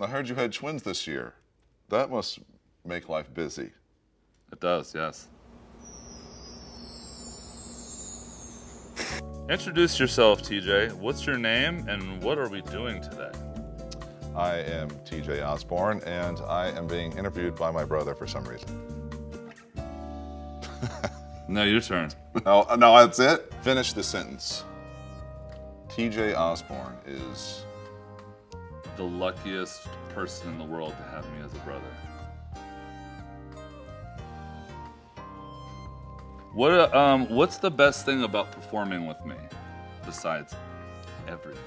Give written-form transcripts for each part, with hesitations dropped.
I heard you had twins this year. That must make life busy. It does, yes. Introduce yourself, TJ. What's your name and what are we doing today? I am TJ Osborne, and I am being interviewed by my brother for some reason. No, your turn. No, that's it. Finish the sentence. TJ Osborne is the luckiest person in the world to have me as a brother. What what's the best thing about performing with me, besides everything?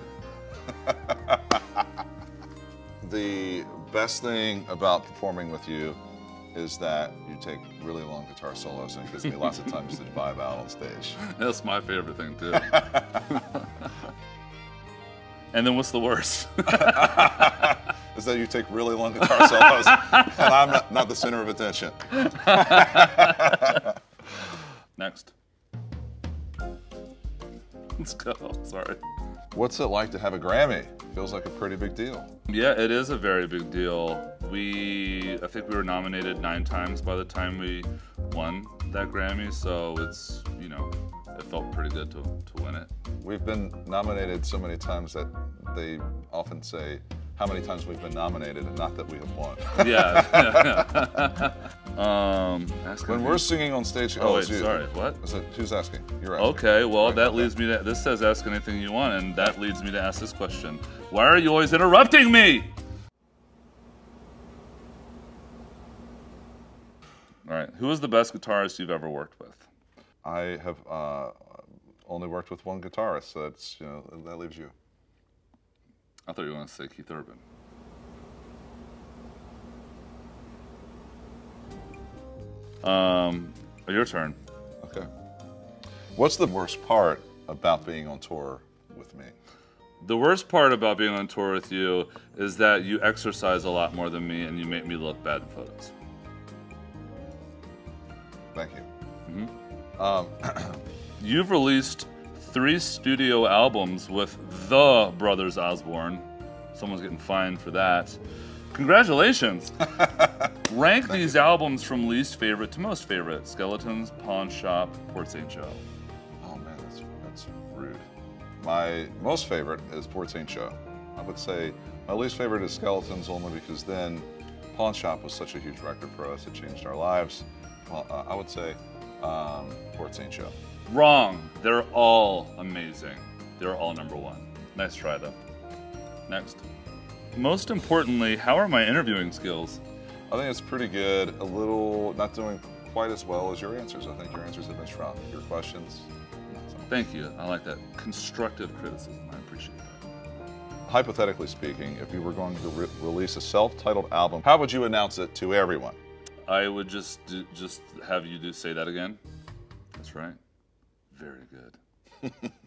The best thing about performing with you is that you take really long guitar solos and it gives me lots of time to vibe out on stage. That's my favorite thing too. And then what's the worst? Is that you take really long guitar solos and I'm not the center of attention. Next. Let's go, sorry. What's it like to have a Grammy? Feels like a pretty big deal. Yeah, it is a very big deal. I think we were nominated 9 times by the time we won that Grammy, so it's, you know, it felt pretty good to win it. We've been nominated so many times that they often say how many times we've been nominated and not that we have won. Yeah. When we're singing on stage, oh wait, sorry, what? Who's asking? You're asking. Okay, well right, that leads me to, this says ask anything you want, and that leads me to ask this question. Why are you always interrupting me? All right, who is the best guitarist you've ever worked with? I have only worked with one guitarist, so that's, you know, that leaves you. I thought you were going to say Keith Urban. Your turn. Okay. What's the worst part about being on tour with me? The worst part about being on tour with you is that you exercise a lot more than me and you make me look bad in photos. Thank you. Mm-hmm. You've released 3 studio albums with the Brothers Osborne. Someone's getting fined for that. Congratulations. Rank these albums from least favorite to most favorite. Skeletons, Pawn Shop, Port St. Joe. Oh man, that's rude. My most favorite is Port St. Joe. I would say my least favorite is Skeletons only because then Pawn Shop was such a huge record for us. It changed our lives. I would say Port St. Joe. Wrong. They're all amazing. They're all #1. Nice try though. Next. Most importantly, how are my interviewing skills? I think it's pretty good. A little, not doing quite as well as your answers. I think your answers have been strong. Your questions, not so much. Thank you. I like that. Constructive criticism. I appreciate that. Hypothetically speaking, if you were going to release a self-titled album, how would you announce it to everyone? I would just have you say that again. That's right. Very good.